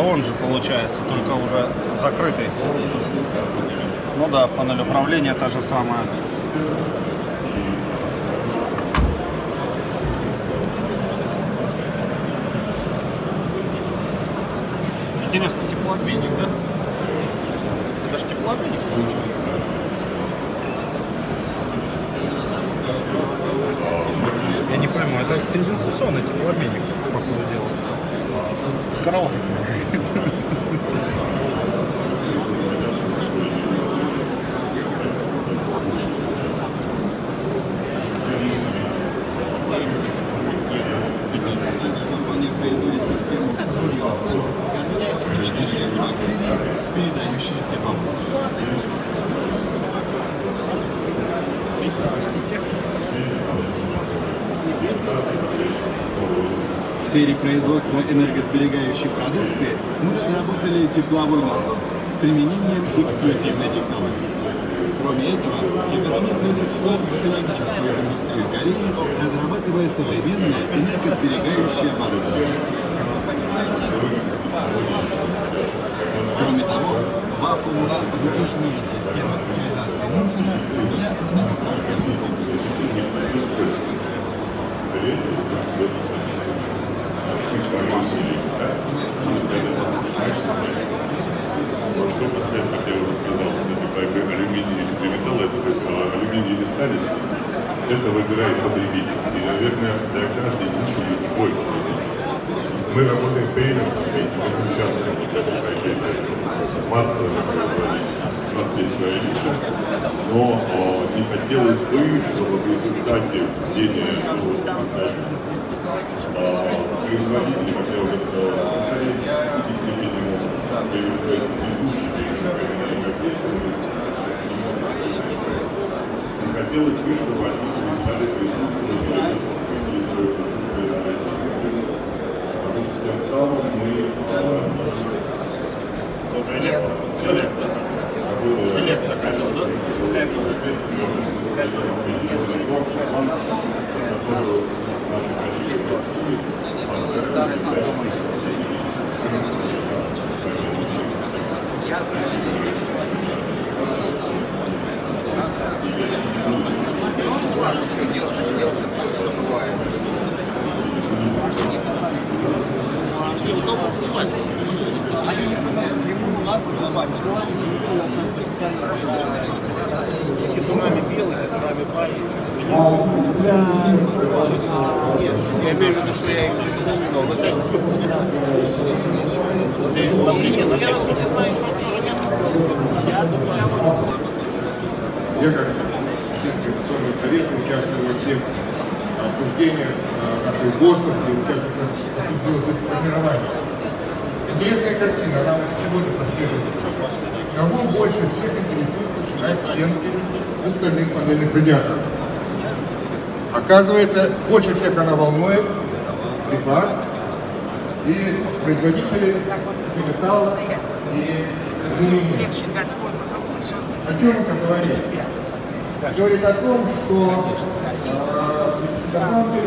это он же получается, только уже закрытый. Ну да, панель управления та же самая. Интересно, теплообменник, да? Это же теплообменник получается. Я не пойму, это конденсационный теплообменник, по ходу дела. С коровкой. Передающиеся вам. В сфере производства энергосберегающей продукции мы разработали тепловой насос с применением эксклюзивной технологии. Кроме этого, Китай вносит вклад в экологическую индустрию Кореи, разрабатывая современное энергосберегающее оборудование. Кроме того, вакуумно-вытяжные системы утилизации мусора для многоквартирных комплексов. Что касается, как я уже сказал, алюминия или металла, алюминий или сталь, это выбирает потребитель. И, наверное, для каждой ниши есть свой потребитель. Мы работаем в премиум, мы участвуем в каких-то массовых производителей. У нас есть своя ниша, но не хотелось бы, чтобы в результате сведения производителей, как я уже сказал, не хотелось бы, чтобы они стали присутствовать. Тоже электрокател, да? Я имею в виду, что я их запомнил, но это я как информационный совет участвую во всех обсуждениях наших ГОСТов и участвую в формировании. Интересная картина, она сегодня прослеживается. Кого больше всех интересует толщина стен остальных модельных радиаторов? Оказывается, больше всех она волнует прибор и производители металла и алюминия. О чем это говорит? Говорит о том, что на самом деле